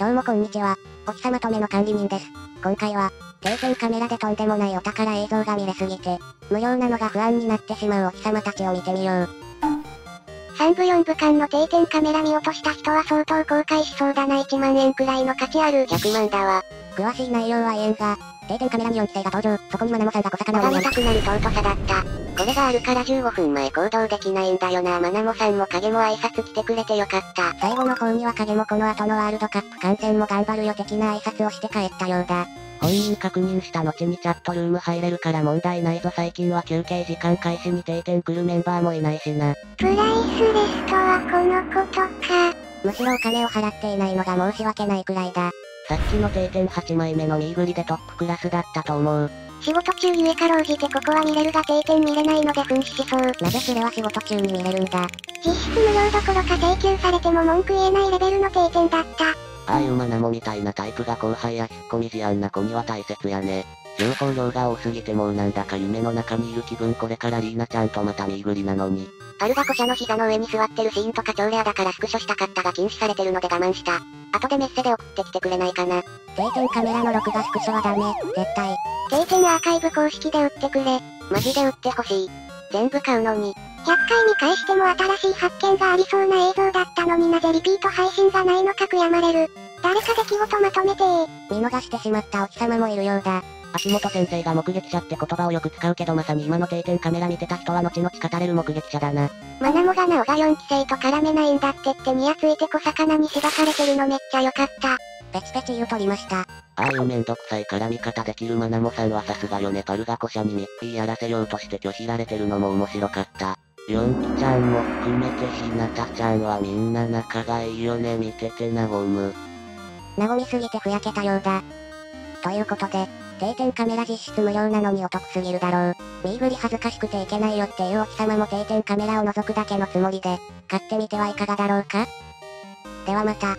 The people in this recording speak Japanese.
どうもこんにちは、お日様止めの管理人です。今回は、定点カメラでとんでもないお宝映像が見れすぎて、無料なのが不安になってしまうお日様たちを見てみよう。3部4部間の定点カメラ見落とした人は相当後悔しそうだな。1万円くらいの価値ある。100万だわ。詳しい内容は言えんが、定点カメラに4期生が登場、そこにマナモさんが小魚を見上げたくなる尊さだった。これがあるから15分前行動できないんだよな。マナモさんも影も挨拶来てくれてよかった。最後の方には影もこの後のワールドカップ観戦も頑張るよ的な挨拶をして帰ったようだ。本人確認した後にチャットルーム入れるから問題ないぞ。最近は休憩時間開始に定点来るメンバーもいないしな。プライスレスとはこのことか。むしろお金を払っていないのが申し訳ないくらいだ。さっきの定点8枚目の見ぐりでトップクラスだったと思う。仕事中ゆえかろうじてここは見れるが定点見れないので紛失しそう。なぜそれは仕事中に見れるんだ。実質無料どころか請求されても文句言えないレベルの定点だった。ああいうマナモみたいなタイプが後輩や引っ込み思案な子には大切やね。情報量が多すぎてもうなんだか夢の中にいる気分。これからリーナちゃんとまた見ぐりなのに。アルが古社の膝の上に座ってるシーンとか超レアだからスクショしたかったが禁止されてるので我慢した。後でメッセで送ってきてくれないかな。定点カメラの録画スクショはダメ、絶対。定点アーカイブ公式で売ってくれ。マジで売ってほしい。全部買うのに。100回見返しても新しい発見がありそうな映像だったのになぜリピート配信がないのか悔やまれる。誰か出来事まとめて見逃してしまったお日様もいるようだ。足元先生が目撃者って言葉をよく使うけどまさに今の定点カメラ見てた人は後々語れる目撃者だな。マナモがなおが4期生と絡めないんだってニヤついて小魚にしばかれてるのめっちゃよかった。ペチペチ言うとりました。ああいうめんどくさい絡み方できるマナモさんはさすがよね。パルが古社にミッキーやらせようとして拒否られてるのも面白かった。4期ちゃんも含めてひなたちゃんはみんな仲がいいよね。見ててなごむ。なごみすぎてふやけたようだ。ということで、定点カメラ実質無料なのにお得すぎるだろう。見ぐり恥ずかしくていけないよっていうお日様も定点カメラを覗くだけのつもりで、買ってみてはいかがだろうか。ではまた。